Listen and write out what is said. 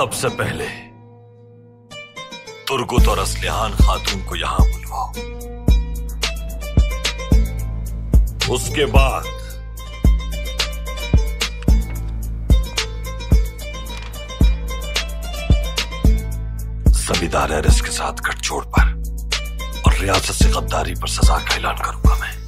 सबसे पहले तुर्गुत और असलिहान खातून को यहां बुलवाओ। उसके बाद सब इदारे रिस्क के साथ गठजोड़ पर और रियासत से गद्दारी पर सजा का ऐलान करूंगा मैं।